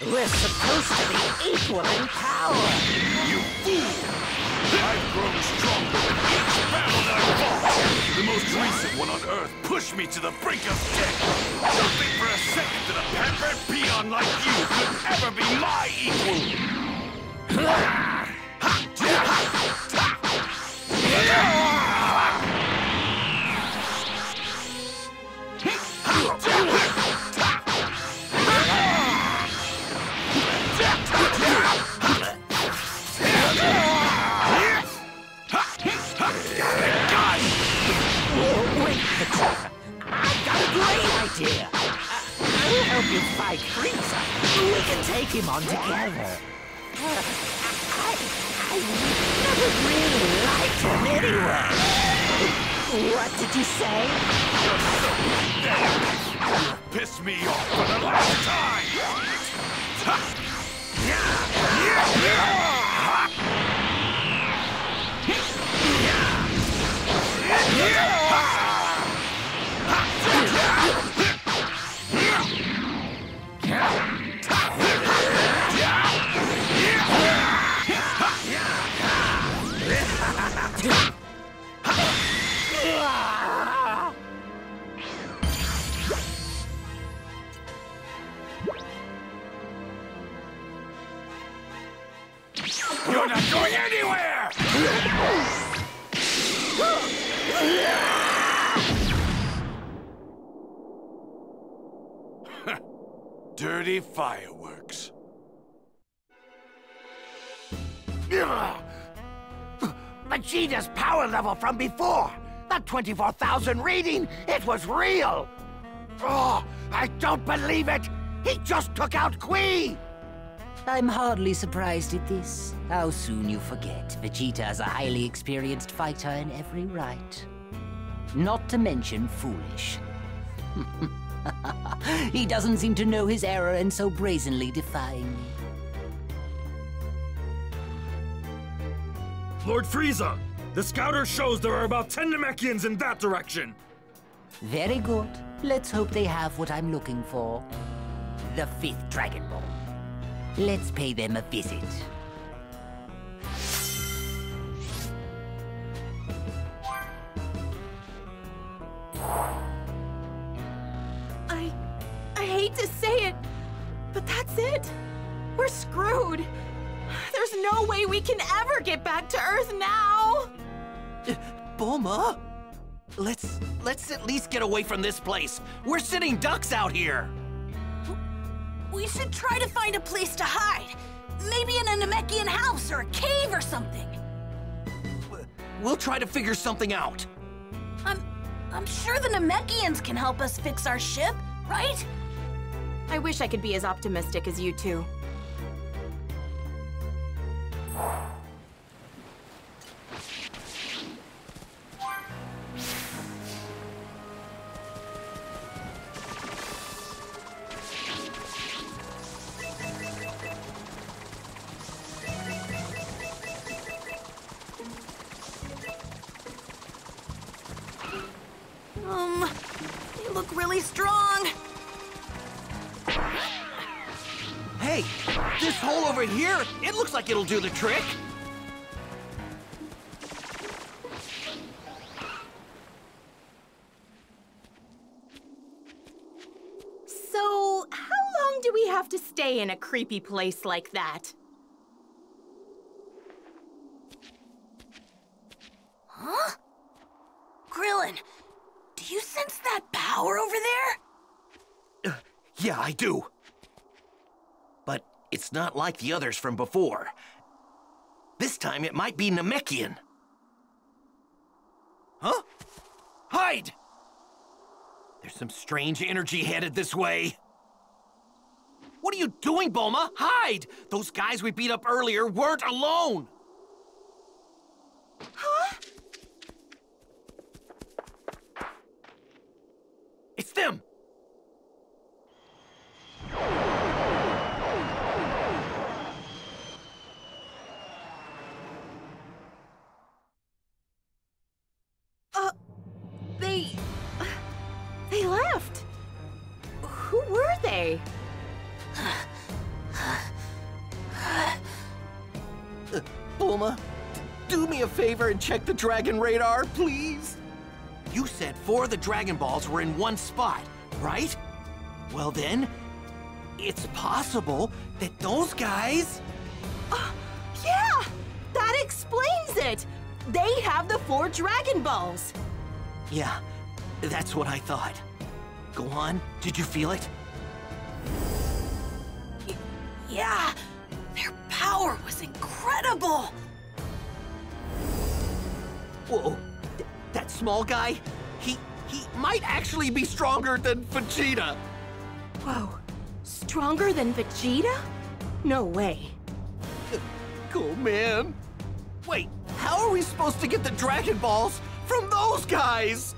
We're supposed to be equal in power! You fool! I've grown stronger in each battle that I've fought! The most recent one on Earth pushed me to the brink of death! Don't think for a second that a pampered peon like you could ever be my equal! I've got a great idea! I'll help you fight Frieza. We can take him on together. I never really liked him anyway. What did you say? You pissed me off for the last time! You're not going anywhere! Dirty fireworks. Vegeta's power level from before! That 24,000 reading, it was real! Oh, I don't believe it! He just took out Kui! I'm hardly surprised at this. How soon you forget, Vegeta is a highly experienced fighter in every right. Not to mention foolish. He doesn't seem to know his error and so brazenly defying me. Lord Frieza, the scouter shows there are about 10 Namekians in that direction. Very good. Let's hope they have what I'm looking for. The 5th Dragon Ball. Let's pay them a visit. I hate to say it, but that's it. We're screwed. There's no way we can ever get back to Earth now! Bulma? Let's at least get away from this place. We're sitting ducks out here! We should try to find a place to hide. Maybe in a Namekian house or a cave or something. We'll try to figure something out. I'm sure the Namekians can help us fix our ship, right? I wish I could be as optimistic as you two. They look really strong. Hey, this hole over here, it looks like it'll do the trick. So, how long do we have to stay in a creepy place like that? Huh? Grillin, do you sense that power over there? Yeah, I do. But it's not like the others from before. This time it might be Namekian. Huh? Hide! There's some strange energy headed this way. What are you doing, Bulma? Hide! Those guys we beat up earlier weren't alone! Huh? It's them! They left! Who were they? Bulma. Do me a favor and check the Dragon Radar, please. You said 4 of the Dragon Balls were in one spot, right? Well then, it's possible that those guys... yeah! That explains it! They have the 4 Dragon Balls! Yeah, that's what I thought. Gohan, did you feel it? Yeah! Their power was incredible! Whoa, that small guy, he might actually be stronger than Vegeta. Whoa, stronger than Vegeta? No way. Cool, man. Wait, how are we supposed to get the Dragon Balls from those guys?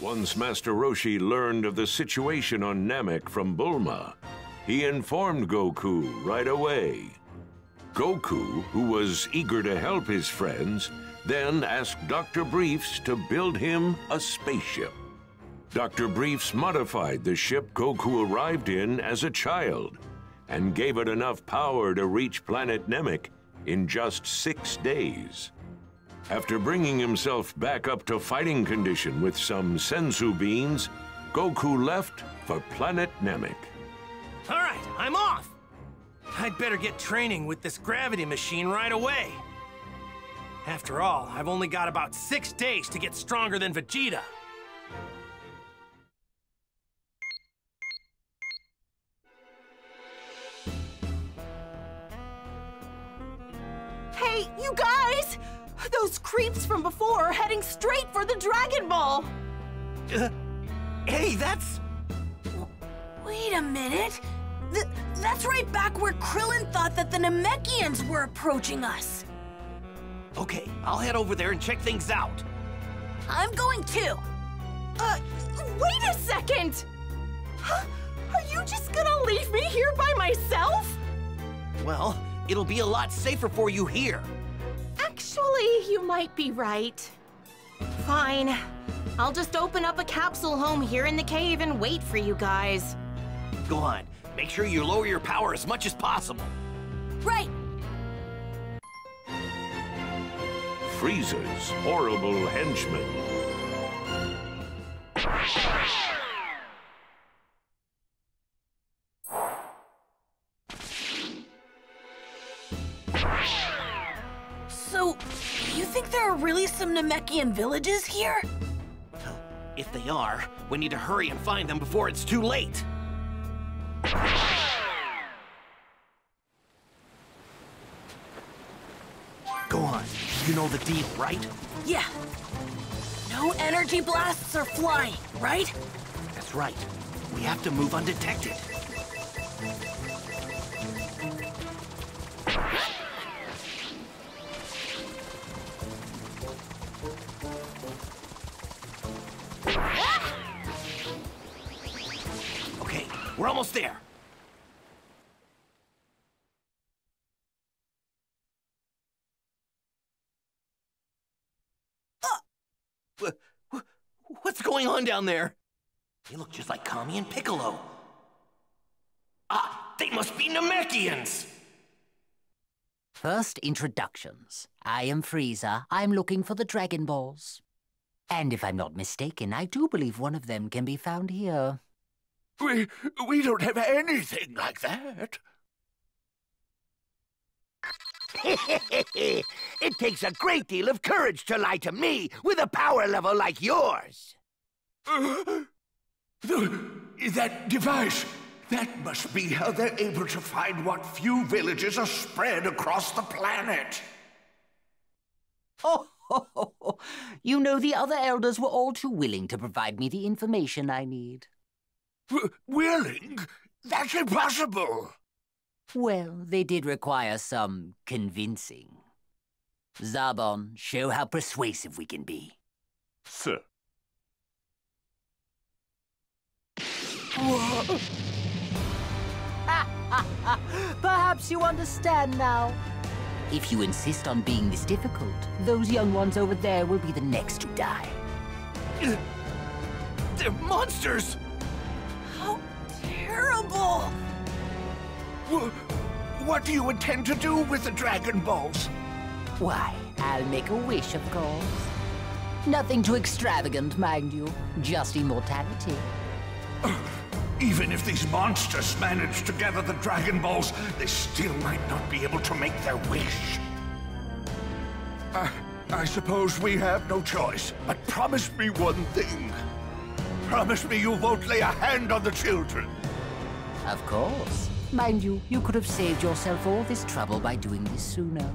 Once Master Roshi learned of the situation on Namek from Bulma, he informed Goku right away. Goku, who was eager to help his friends, then asked Dr. Briefs to build him a spaceship. Dr. Briefs modified the ship Goku arrived in as a child and gave it enough power to reach planet Namek in just 6 days. After bringing himself back up to fighting condition with some Senzu beans, Goku left for planet Namek. All right, I'm off! I'd better get training with this gravity machine right away. After all, I've only got about 6 days to get stronger than Vegeta. Hey, you guys! Those creeps from before are heading straight for the Dragon Ball! Hey, that's... Wait a minute! That's right back where Krillin thought that the Namekians were approaching us! Okay, I'll head over there and check things out. I'm going too! Wait a second! Huh? Are you just gonna leave me here by myself? Well, it'll be a lot safer for you here. Actually, you might be right. Fine. I'll just open up a capsule home here in the cave and wait for you guys. Go on. Make sure you lower your power as much as possible. Right! Frieza's horrible henchmen. So, you think there are really some Namekian villages here? If they are, we need to hurry and find them before it's too late. Go on. You know the deal, right? Yeah. No energy blasts are flying, right? That's right. We have to move undetected. Okay, we're almost there. What's going on down there? They look just like Kami and Piccolo. Ah, they must be Namekians! First introductions. I am Frieza. I'm looking for the Dragon Balls. And if I'm not mistaken, I do believe one of them can be found here. We don't have anything like that. It takes a great deal of courage to lie to me with a power level like yours. That device, that must be how they're able to find what few villages are spread across the planet. Oh, ho, ho, ho. You know the other elders were all too willing to provide me the information I need. Willing? That's impossible. Well, they did require some convincing. Zarbon, show how persuasive we can be. Sir. Perhaps you understand now. If you insist on being this difficult, those young ones over there will be the next to die. They're monsters! How terrible! What do you intend to do with the Dragon Balls? Why, I'll make a wish, of course. Nothing too extravagant, mind you. Just immortality. Even if these monsters manage to gather the Dragon Balls, they still might not be able to make their wish. I suppose we have no choice, but promise me one thing. Promise me you won't lay a hand on the children. Of course. Mind you, you could have saved yourself all this trouble by doing this sooner.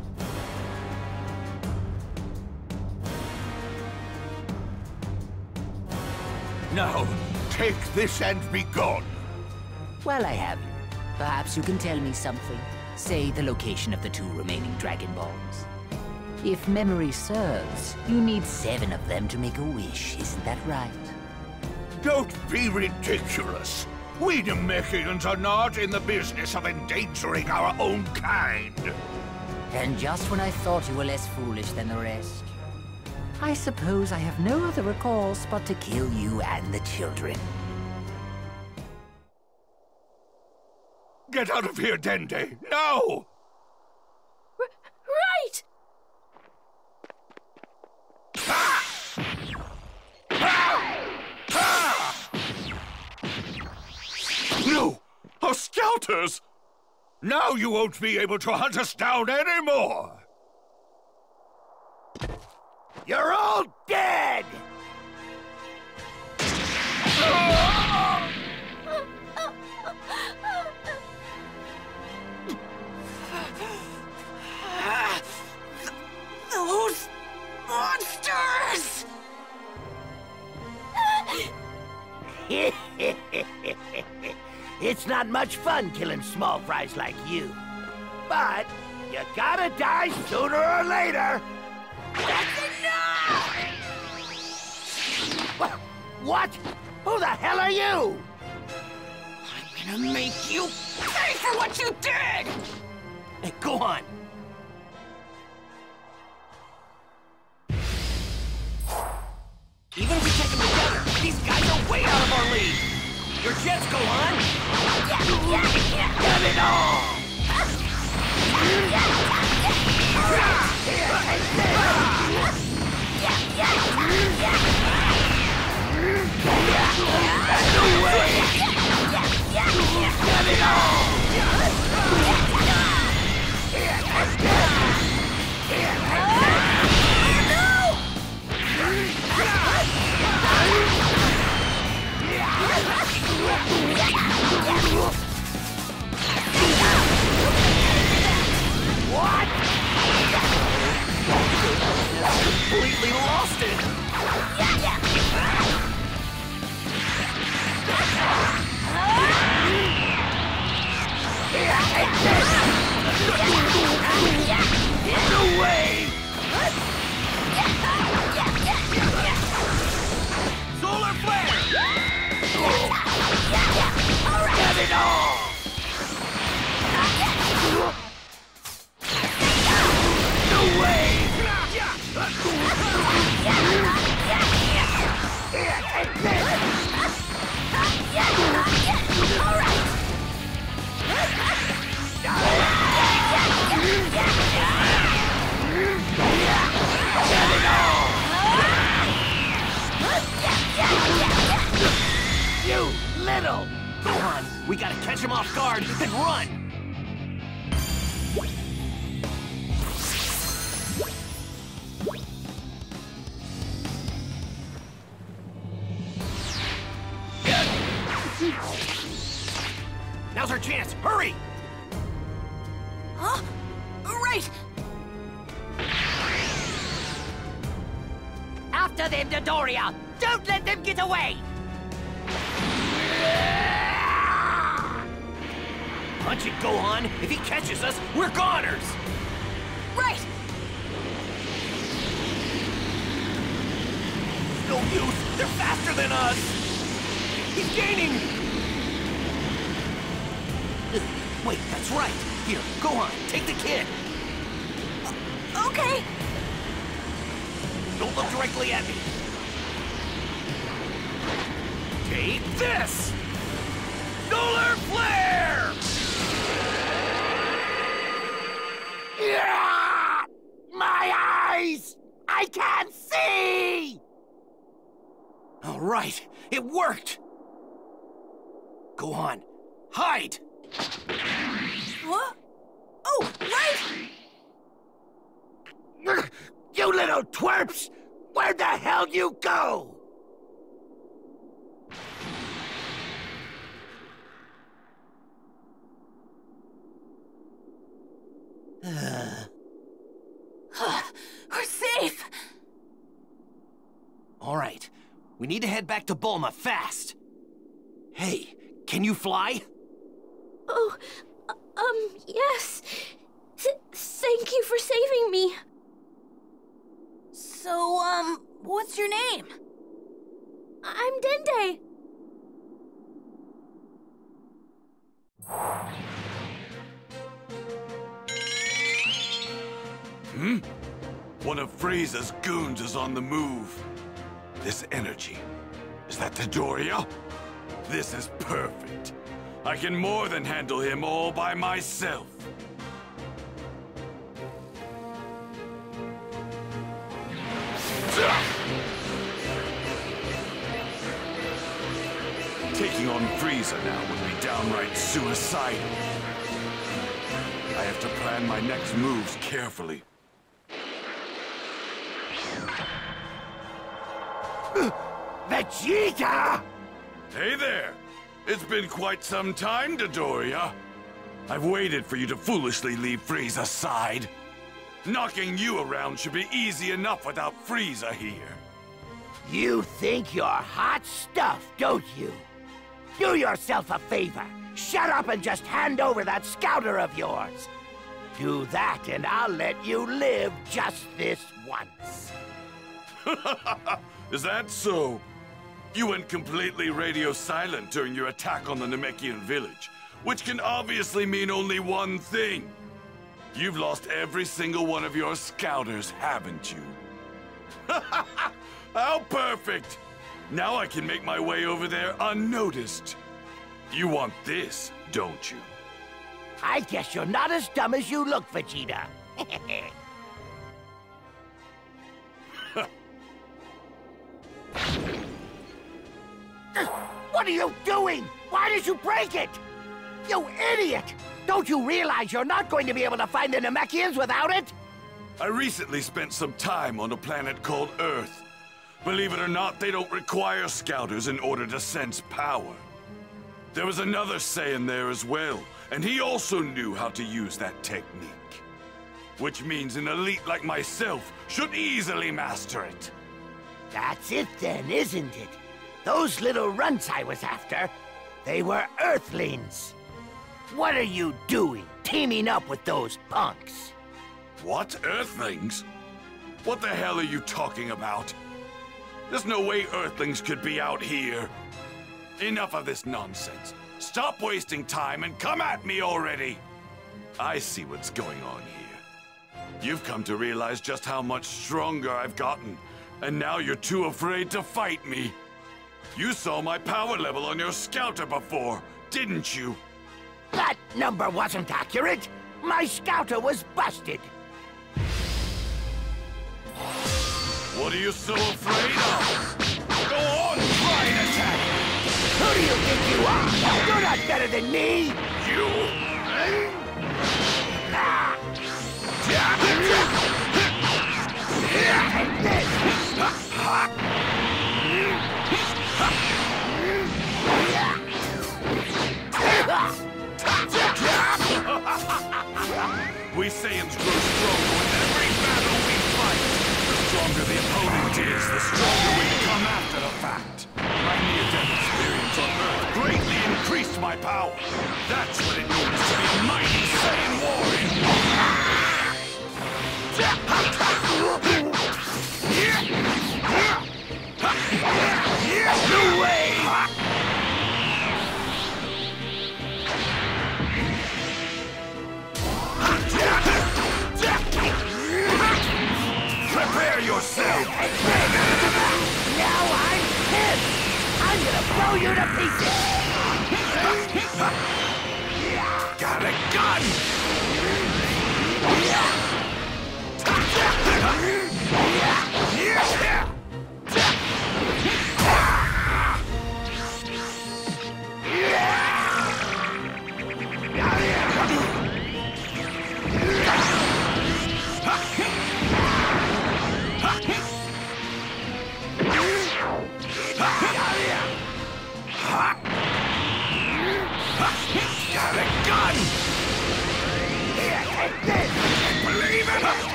Now, take this and be gone. While I have you, perhaps you can tell me something. Say the location of the 2 remaining Dragon Balls. If memory serves, you need 7 of them to make a wish, isn't that right? Don't be ridiculous. We Namekians are not in the business of endangering our own kind. And just when I thought you were less foolish than the rest, I suppose I have no other recourse but to kill you and the children. Get out of here, Dende! Now! Right! Ah! Ah! Ah! No! Our scouters! Now you won't be able to hunt us down anymore! You're all dead! Those monsters! It's not much fun killing small fries like you. But you gotta die sooner or later! That's enough! What? Who the hell are you? I'm gonna make you pay for what you did! Hey, go on. Even if we take them together, these guys are way out of our league. Your jets, Gohan! Get it all! What? I completely lost it. No way! Solar flare! Have it all! No way! Have it all! You little! Gohan, we gotta catch him off guard, then run! Now's our chance, hurry! Huh? Right! After them, Dodoria! Don't let them get away! Punch it, Gohan! If he catches us, we're goners! Right! No use! They're faster than us! He's gaining! Wait, that's right! Here, Gohan, take the kid! Okay! Don't look directly at me! Create this! Solar flare! Yeah! My eyes! I can't see! All right, it worked! Gohan, hide! What? Oh, right! You little twerps! Where the hell you go? We're safe! All right, we need to head back to Bulma fast. Hey, can you fly? Oh, yes. Thank you for saving me. So, what's your name? I'm Dende. One of Frieza's goons is on the move. This energy, is that Dodoria? This is perfect. I can more than handle him all by myself. Taking on Frieza now would be downright suicidal. I have to plan my next moves carefully. Vegeta! Hey there! It's been quite some time, Dodoria. I've waited for you to foolishly leave Frieza's side. Knocking you around should be easy enough without Frieza here. You think you're hot stuff, don't you? Do yourself a favor. Shut up and just hand over that scouter of yours. Do that and I'll let you live just this once. Is that so? You went completely radio silent during your attack on the Namekian village, which can obviously mean only one thing. You've lost every single one of your scouters, haven't you? How perfect! Now I can make my way over there unnoticed. You want this, don't you? I guess you're not as dumb as you look, Vegeta. What are you doing? Why did you break it? You idiot! Don't you realize you're not going to be able to find the Namekians without it? I recently spent some time on a planet called Earth. Believe it or not, they don't require scouters in order to sense power. There was another Saiyan there as well, and he also knew how to use that technique. Which means an elite like myself should easily master it. That's it then, isn't it? Those little runts I was after, they were Earthlings. What are you doing, teaming up with those punks? What? Earthlings? What the hell are you talking about? There's no way Earthlings could be out here. Enough of this nonsense. Stop wasting time and come at me already. I see what's going on here. You've come to realize just how much stronger I've gotten, and now you're too afraid to fight me. You saw my power level on your scouter before, didn't you? That number wasn't accurate! My scouter was busted! What are you so afraid of? Go on, try and attack! Who do you think you are? You're not better than me! You... Take this! We Saiyans grow stronger with every battle we fight. The stronger the opponent is, the stronger we become after the fact. My near-death experience on Earth greatly increased my power. That's what it means to be a mighty Saiyan warrior. No way! Prepare yourself! Now I'm pissed! I'm gonna blow you to pieces! Got a gun!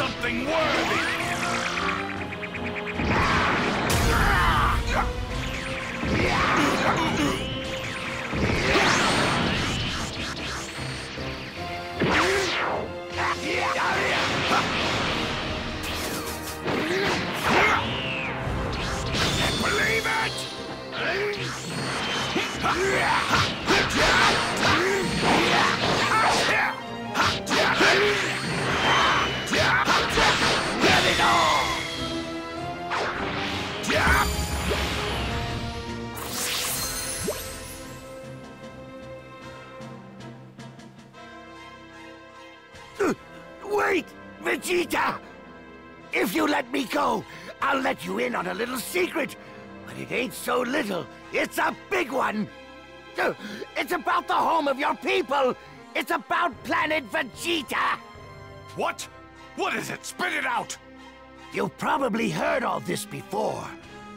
Something worthy! Vegeta! If you let me go, I'll let you in on a little secret. But it ain't so little. It's a big one. It's about the home of your people. It's about planet Vegeta. What? What is it? Spit it out! You've probably heard all this before.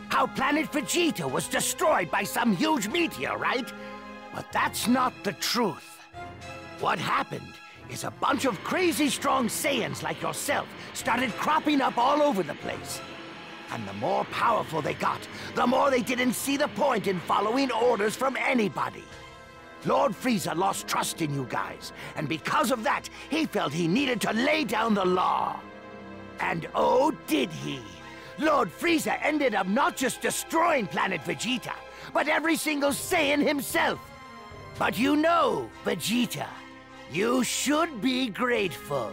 How planet Vegeta was destroyed by some huge meteor, right? But that's not the truth. What happened is a bunch of crazy strong Saiyans like yourself started cropping up all over the place. And the more powerful they got, the more they didn't see the point in following orders from anybody. Lord Frieza lost trust in you guys, and because of that, he felt he needed to lay down the law. And oh, did he! Lord Frieza ended up not just destroying planet Vegeta, but every single Saiyan himself. But you know, Vegeta, you should be grateful.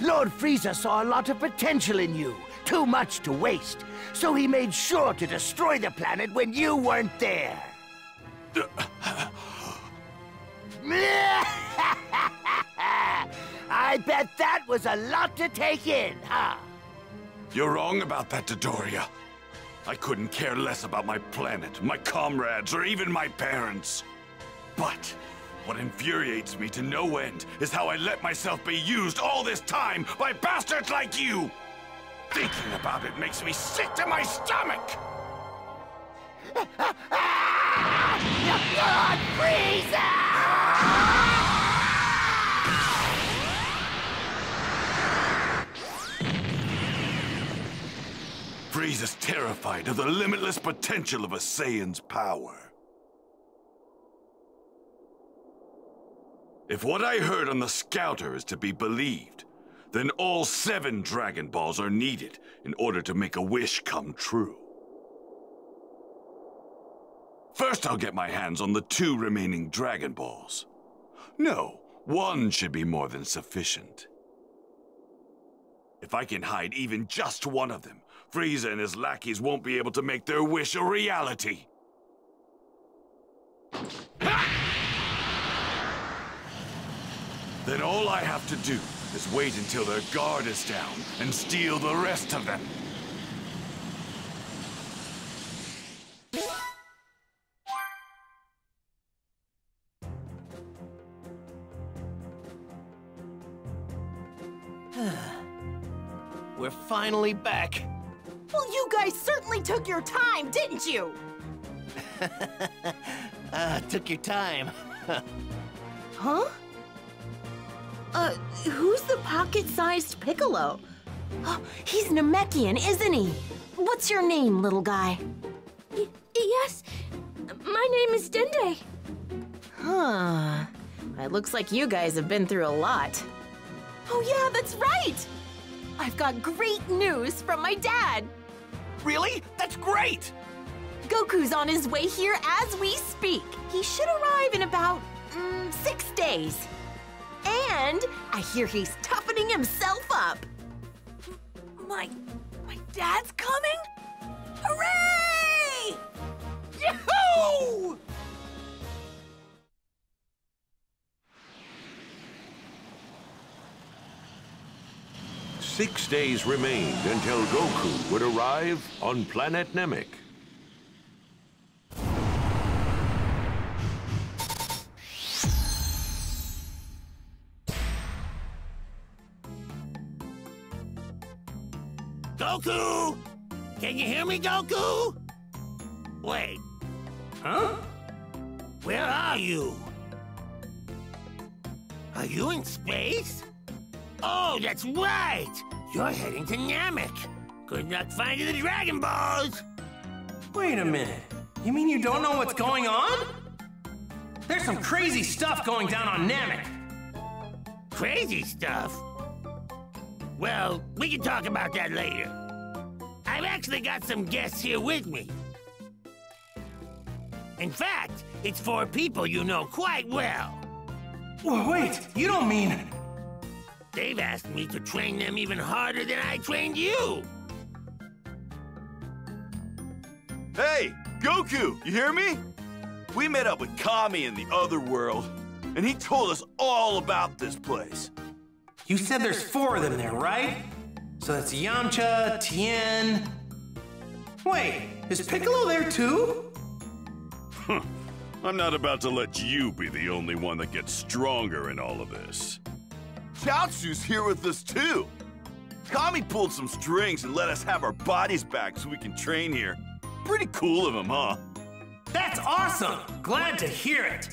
Lord Frieza saw a lot of potential in you, too much to waste, so he made sure to destroy the planet when you weren't there. I bet that was a lot to take in, huh? You're wrong about that, Dodoria. I couldn't care less about my planet, my comrades, or even my parents. But what infuriates me to no end is how I let myself be used all this time by bastards like you! Thinking about it makes me sick to my stomach! Lord Frieza! Frieza's terrified of the limitless potential of a Saiyan's power. If what I heard on the Scouter is to be believed, then all 7 Dragon Balls are needed in order to make a wish come true. First, I'll get my hands on the 2 remaining Dragon Balls. No, 1 should be more than sufficient. If I can hide even just 1 of them, Frieza and his lackeys won't be able to make their wish a reality. Then all I have to do is wait until their guard is down and steal the rest of them. We're finally back. Well, you guys certainly took your time, didn't you? Took your time. Huh? Who's the pocket-sized Piccolo? Oh, he's Namekian, isn't he? What's your name, little guy? Yes, my name is Dende. Huh. It looks like you guys have been through a lot. Oh yeah, that's right! I've got great news from my dad! Really? That's great! Goku's on his way here as we speak. He should arrive in about 6 days. And I hear he's toughening himself up. My dad's coming? Hooray! Yahoo! Six days remained until Goku would arrive on planet Namek. Goku! Can you hear me, Goku? Wait. Huh? Where are you? Are you in space? Oh, that's right! You're heading to Namek. Good luck finding the Dragon Balls! Wait a minute. You mean you don't know what's going on? There's some crazy stuff going down on Namek. Crazy stuff? Well, we can talk about that later. I've actually got some guests here with me. In fact, it's four people you know quite well. Well, wait, you don't mean... They've asked me to train them even harder than I trained you. Hey, Goku, you hear me? We met up with Kami in the other world, and he told us all about this place. You said there's four of them there, right? So that's Yamcha, Tien... Wait, is Piccolo there too? I'm not about to let you be the only one that gets stronger in all of this. Chaozu's here with us too! Kami pulled some strings and let us have our bodies back so we can train here. Pretty cool of him, huh? That's awesome! Glad to hear it!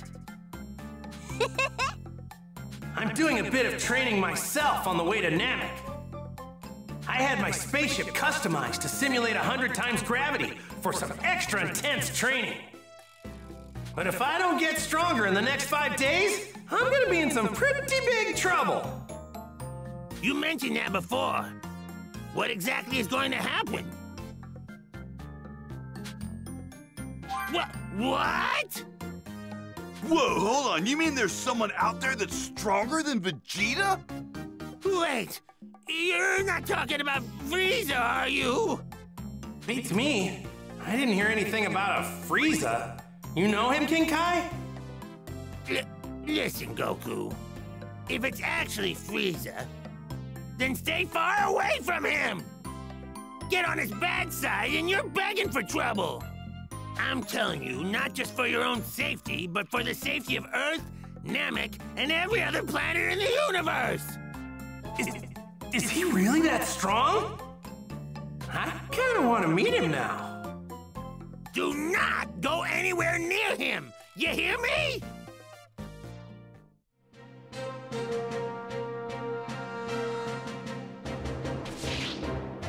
I'm doing a bit of training myself on the way to Namek. I had my spaceship customized to simulate 100 times gravity for some extra intense training. But if I don't get stronger in the next 5 days, I'm gonna be in some pretty big trouble. You mentioned that before. What exactly is going to happen? What? Whoa, hold on. You mean there's someone out there that's stronger than Vegeta? Wait, you're not talking about Frieza, are you? Beats me. I didn't hear anything about a Frieza. You know him, King Kai? Listen, Goku. If it's actually Frieza, then stay far away from him! Get on his bad side and you're begging for trouble! I'm telling you, not just for your own safety, but for the safety of Earth, Namek, and every other planet in the universe! Is he really that strong? I kinda wanna meet him now. Do not go anywhere near him! You hear me?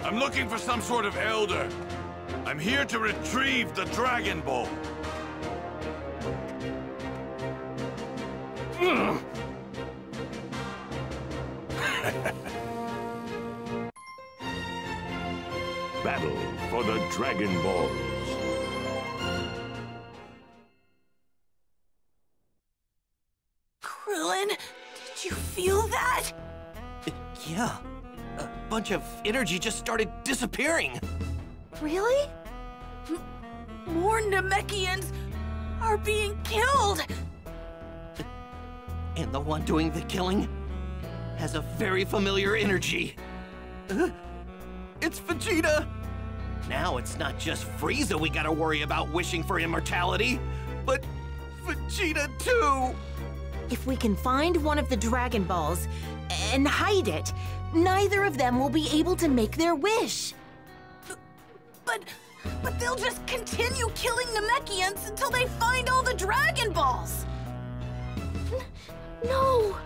I'm looking for some sort of elder. I'm here to retrieve the Dragon Ball. Battle for the Dragon Balls. Krillin, did you feel that? Yeah. A bunch of energy just started disappearing. Really? More Namekians are being killed! And the one doing the killing has a very familiar energy. It's Vegeta! Now it's not just Frieza we gotta worry about wishing for immortality, but Vegeta too! If we can find one of the Dragon Balls and hide it, neither of them will be able to make their wish. But they'll just continue killing Namekians until they find all the Dragon Balls! No!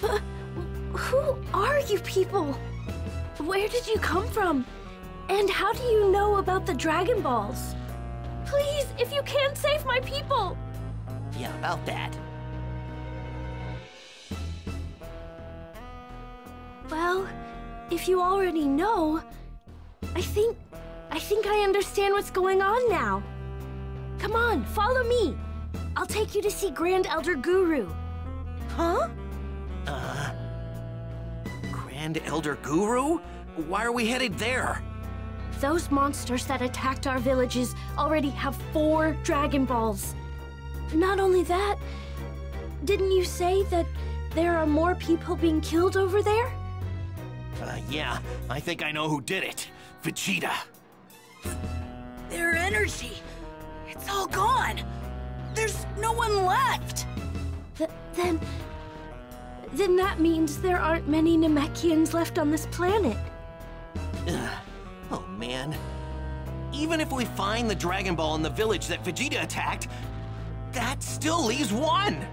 Who are you people? Where did you come from? And how do you know about the Dragon Balls? Please, if you can, save my people! Yeah, about that. Well, if you already know, I think I think I understand what's going on now. Come on, follow me. I'll take you to see Grand Elder Guru. Huh? Grand Elder Guru? Why are we headed there? Those monsters that attacked our villages already have 4 Dragon Balls. Not only that, didn't you say that there are more people being killed over there? Yeah, I think I know who did it. Vegeta. Their energy, it's all gone. There's no one left. Then that means there aren't many Namekians left on this planet. Oh man, even if we find the Dragon Ball in the village that Vegeta attacked, that still leaves 1!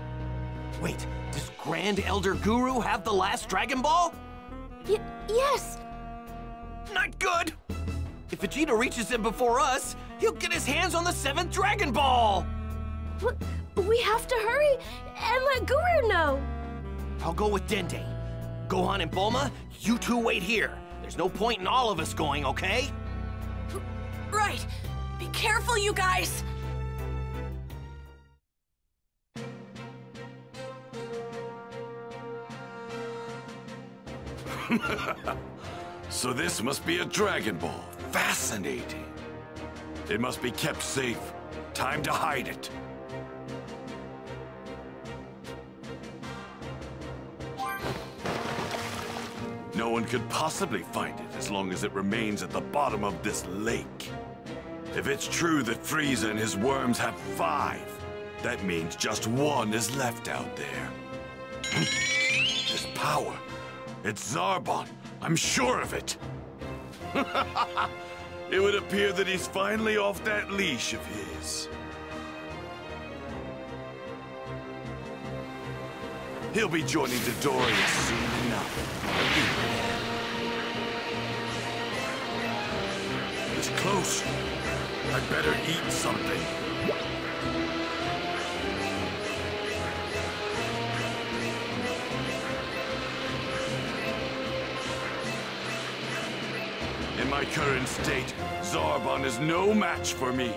Wait, does Grand Elder Guru have the last Dragon Ball? Yes! Not good! If Vegeta reaches him before us, he'll get his hands on the 7th Dragon Ball! But we have to hurry and let Guru know! I'll go with Dende. Gohan and Bulma, you two wait here. There's no point in all of us going, okay? Right! Be careful, you guys! So this must be a Dragon Ball. Fascinating. It must be kept safe. Time to hide it. No one could possibly find it as long as it remains at the bottom of this lake. If it's true that Frieza and his worms have 5, that means just 1 is left out there. This power. It's Zarbon. I'm sure of it. It would appear that he's finally off that leash of his. He'll be joining Dodoria soon enough. It's close. I'd better eat something. In my current state, Zarbon is no match for me.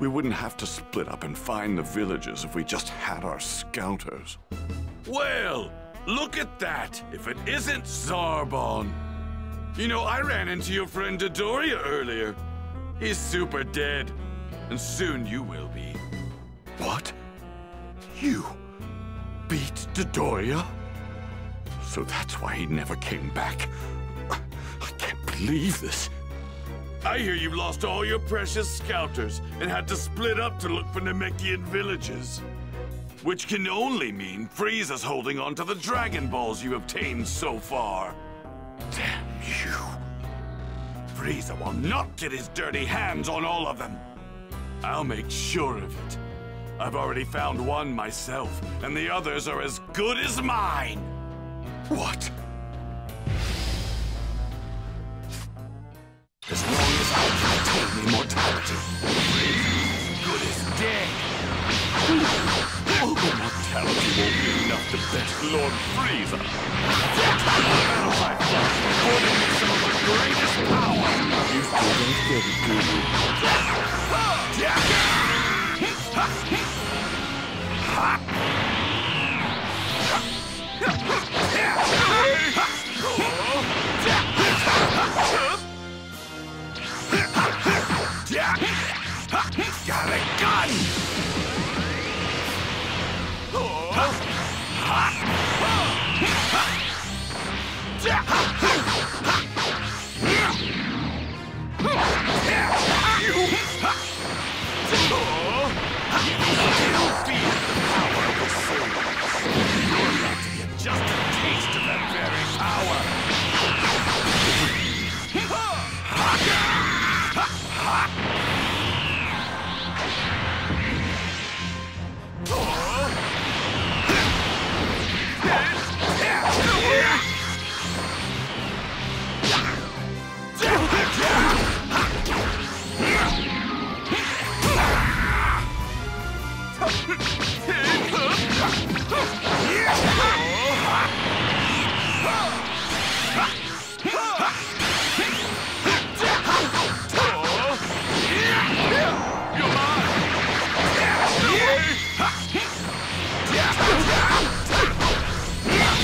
We wouldn't have to split up and find the villages if we just had our scouters. Well, look at that, if it isn't Zarbon. You know, I ran into your friend Dodoria earlier. He's super dead, and soon you will be. What? You beat Dodoria? So that's why he never came back. I can't believe this. I hear you lost all your precious scouters and had to split up to look for Namekian villages. Which can only mean Frieza's holding on to the Dragon Balls you obtained so far. Damn you. Frieza will not get his dirty hands on all of them. I'll make sure of it. I've already found 1 myself, and the others are as good as mine. What? As long as I contain immortality, good is dead. Immortality won't be enough to best Lord Frieza. According to some of the greatest power, you still don't get it, do you? Got a gun! You feel the power of the soul.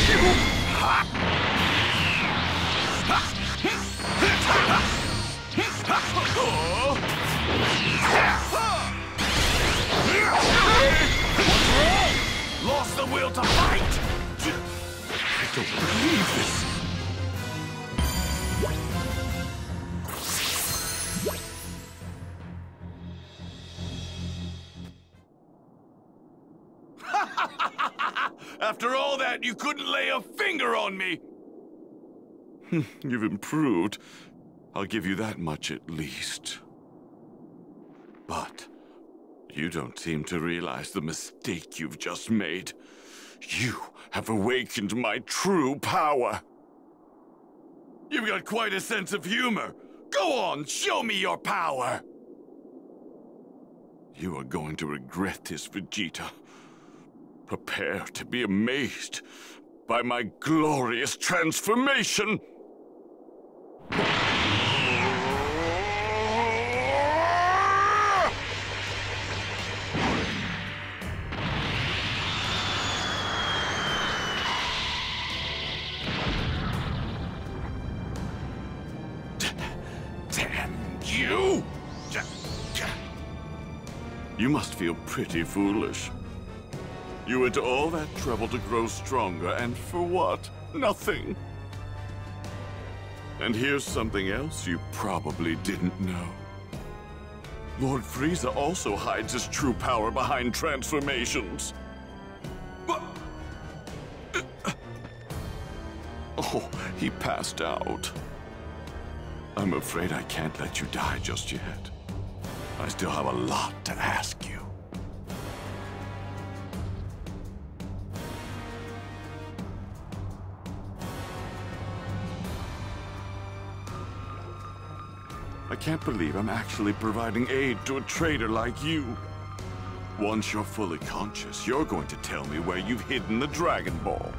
Lost the will to fight! I don't believe this! After all that, you couldn't lay a finger on me! You've improved. I'll give you that much at least. But you don't seem to realize the mistake you've just made. You have awakened my true power. You've got quite a sense of humor. Go on, show me your power. You are going to regret this, Vegeta. Prepare to be amazed by my glorious transformation. You must feel pretty foolish. You went to all that trouble to grow stronger, and for what? Nothing. And here's something else you probably didn't know. Lord Frieza also hides his true power behind transformations. But... Oh, he passed out. I'm afraid I can't let you die just yet. I still have a lot to ask you. I can't believe I'm actually providing aid to a traitor like you. Once you're fully conscious, you're going to tell me where you've hidden the Dragon Ball.